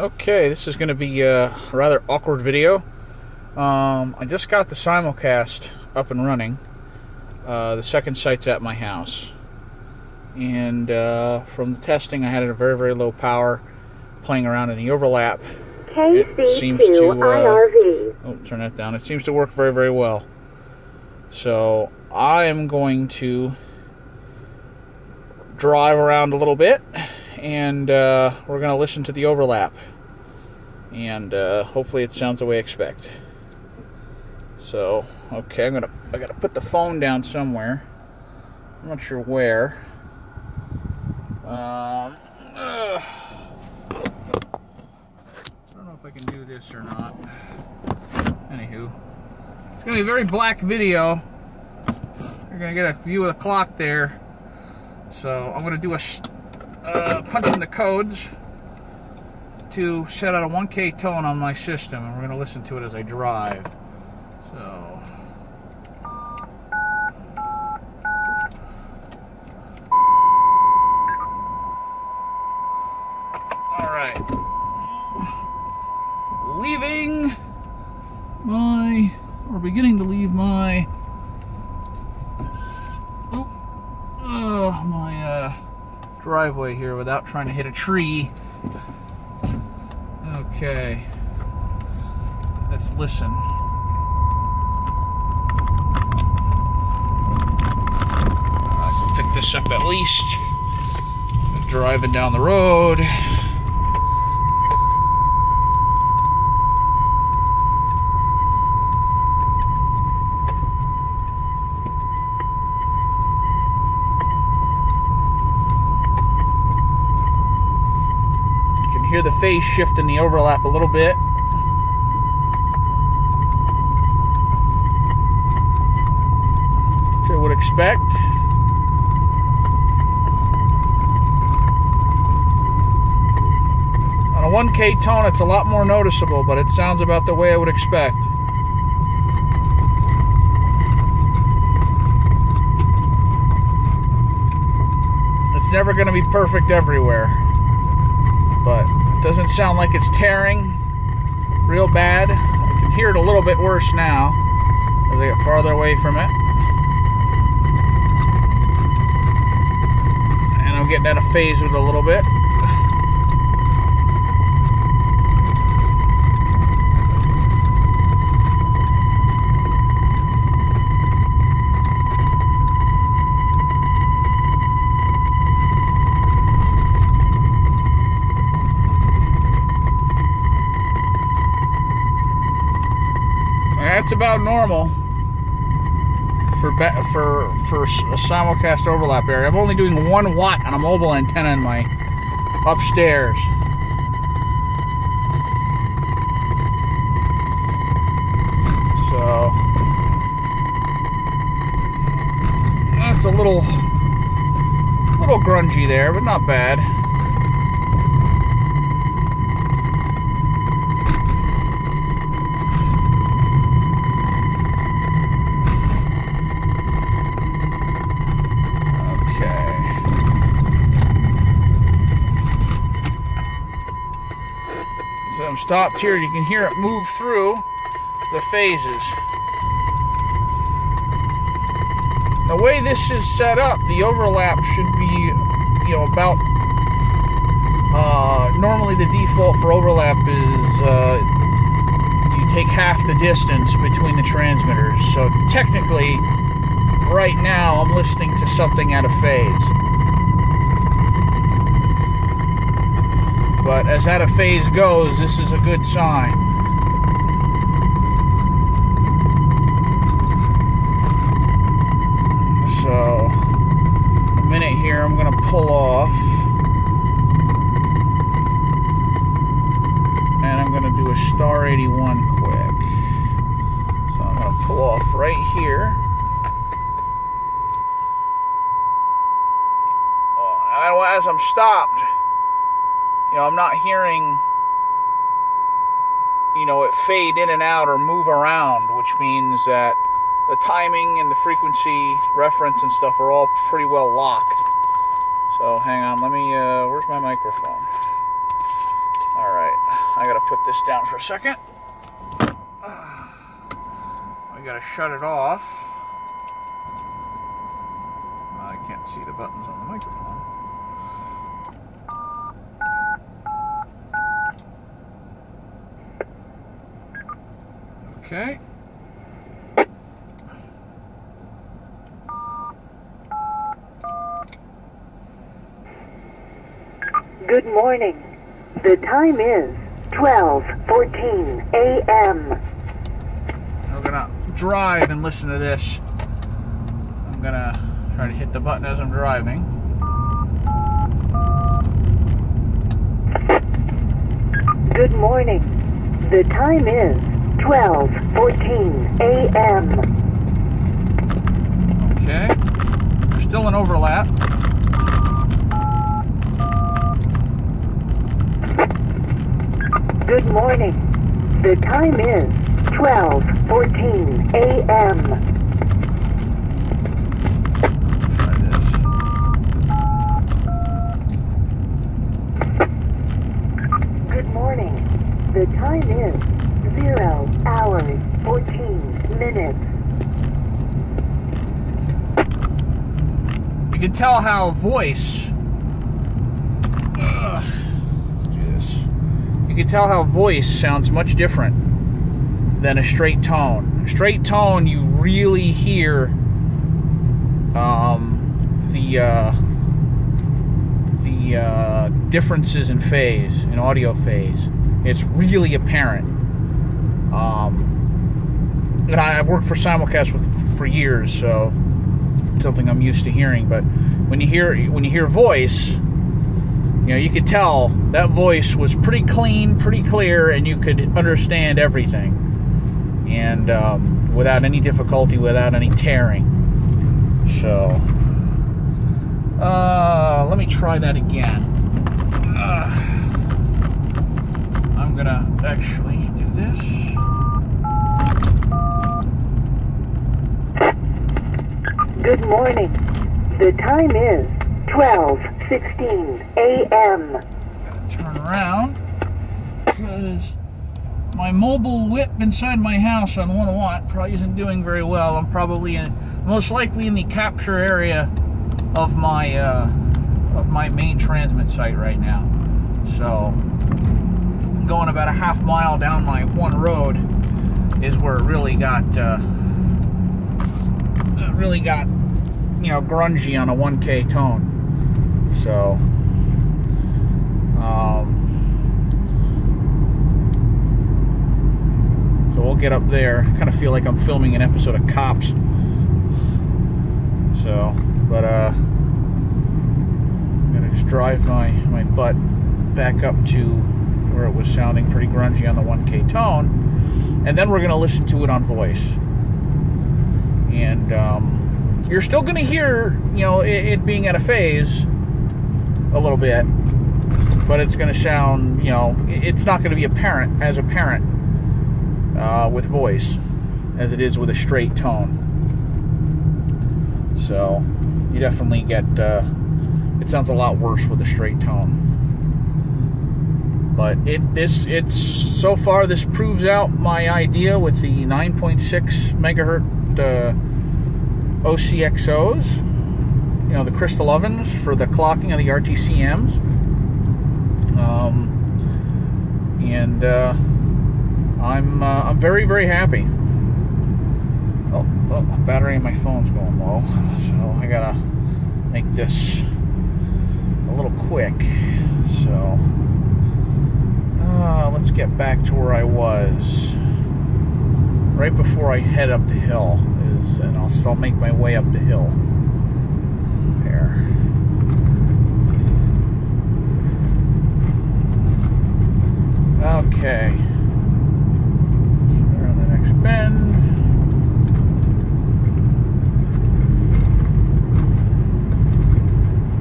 Okay, this is going to be a rather awkward video. I just got the simulcast up and running. The second site's at my house. And from the testing, I had it at very, very low power, playing around in the overlap. KC2IRV. Oh, turn that down. It seems to work very, very well. So I am going to drive around a little bit, and we're going to listen to the overlap, and hopefully it sounds the way I expect. So, okay, I gotta put the phone down somewhere. I'm not sure where. I don't know if I can do this or not. Anywho, it's gonna be a very black video. You're gonna get a view of the clock there. So I'm gonna do a punch in the codes to set out a 1K tone on my system, and we're going to listen to it as I drive. So, all right, beginning to leave my driveway here without trying to hit a tree. Okay, let's listen. I can pick this up at least. I'm driving down the road. Hear the phase shift in the overlap a little bit. Which I would expect. On a 1K tone, it's a lot more noticeable, but it sounds about the way I would expect. It's never going to be perfect everywhere, but it doesn't sound like it's tearing real bad. I can hear it a little bit worse now as I get farther away from it. And I'm getting out of phase with it a little bit. That's about normal for a simulcast overlap area. I'm only doing 1 watt on a mobile antenna in my upstairs. So that's a little grungy there, but not bad. I'm stopped here. You can hear it move through the phases. The way this is set up, the overlap should be, about normally the default for overlap is you take half the distance between the transmitters. So technically, right now, I'm listening to something out of phase. But as out of phase goes, this is a good sign. So, a minute here, I'm going to pull off. And I'm going to do a star 81 quick. So I'm going to pull off right here. Oh, as I'm stopped, I'm not hearing, it fade in and out or move around, which means that the timing and the frequency reference and stuff are all pretty well locked. So hang on, let me, where's my microphone? All right. this down for a second. I gotta shut it off. I can't see the buttons on the microphone. Okay. Good morning. The time is 12:14 a.m. We're gonna drive and listen to this. I'm gonna try to hit the button as I'm driving. Good morning. The time is 12:14 a.m. Okay. There's still an overlap. Good morning. The time is 12:14 a.m. Try this. Good morning. The time is 0 hours 14 minutes. You can tell how voice. You can tell how voice sounds much different than a straight tone. Straight tone, you really hear the differences in phase, in audio phase. It's really apparent. And I've worked for simulcast for years, so it's something I'm used to hearing. But when you hear voice, you know, you could tell that voice was pretty clean, pretty clear, and you could understand everything, and without any difficulty, without any tearing. So, let me try that again. I'm gonna actually do this. Good morning. The time is 12:16 a.m. Gotta turn around because my mobile whip inside my house on 1 watt probably isn't doing very well. I'm probably most likely in the capture area of my main transmit site right now. So I'm going about a half mile down my one road is where it really got grungy on a 1K tone. So, we'll get up there. I kind of feel like I'm filming an episode of Cops. So, but I'm gonna just drive my butt back up to where it was sounding pretty grungy on the 1K tone, and then we're gonna listen to it on voice. And you're still gonna hear, you know, it being out of phase a little bit, but it's going to sound, you know, it's not going to be apparent with voice as it is with a straight tone. So you definitely get it sounds a lot worse with a straight tone. But it's so far this proves out my idea with the 9.6 megahertz OCXOs. You know, the crystal ovens for the clocking of the RTCMs, I'm very, very happy. Oh, my battery in my phone's going low, so I gotta make this a little quick. So let's get back to where I was right before I head up the hill, and I'll still make my way up the hill. Okay, so we're on the next bend.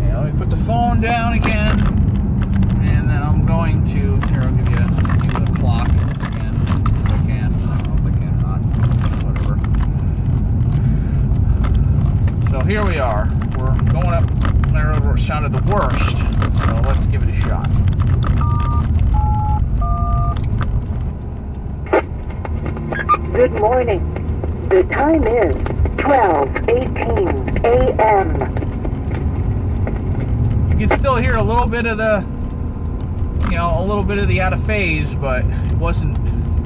Okay, let me put the phone down again, and then I'm going to, here, I'll give you the clock again, if I can. I don't know if I can or not, whatever. So here we are. We're going up the road where it sounded the worst, so let's give it a shot. Good morning. The time is 12:18 a.m. You can still hear a little bit of the, you know, a little bit of the out of phase, but it wasn't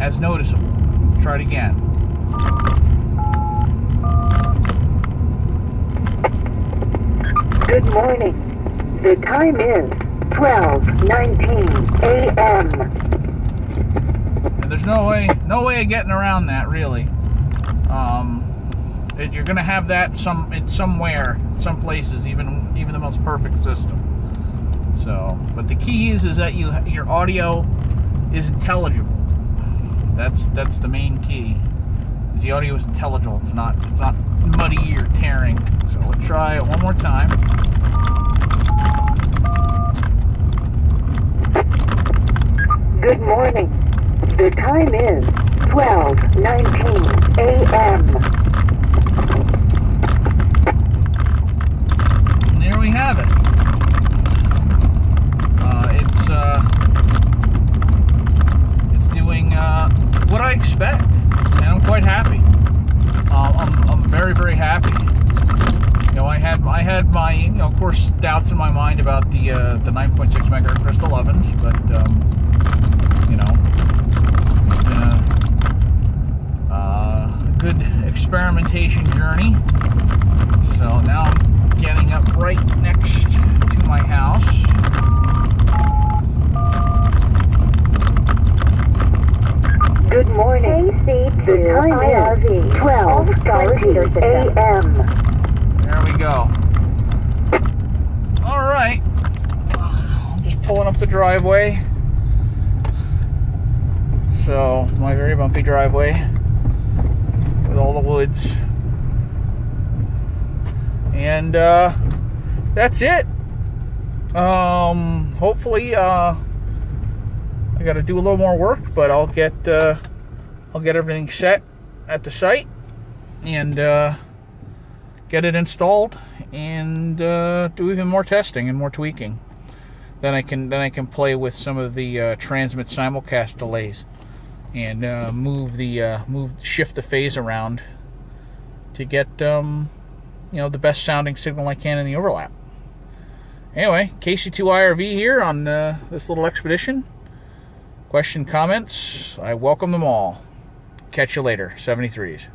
as noticeable. Try it again. Good morning. The time is 12:19 a.m. And there's no way of getting around that, really. You're going to have that some places, even the most perfect system. So, but the key is that your audio is intelligible. That's the main key. Is the audio is intelligible. It's not muddy or tearing. So let's try it one more time. Good morning. The time is 12:19 a.m. And there we have it. It's doing what I expect, and I'm quite happy. I'm very, very happy. You know, I had my, you know, of course, doubts in my mind about the 9.6 megahertz crystal ovens, but you know, it's been a good experimentation journey. So now I'm getting up right next to my house. Good morning. KC2IRV, 12:20 a.m. There we go. All right. Just pulling up the driveway. So, my very bumpy driveway with all the woods. And that's it. Hopefully I got to do a little more work, but I'll get everything set at the site and get it installed and do even more testing and more tweaking. Then I can play with some of the transmit simulcast delays and shift the phase around to get you know, the best sounding signal I can in the overlap. Anyway, KC2IRV here on this little expedition. Question, comments, I welcome them all. Catch you later, 73s.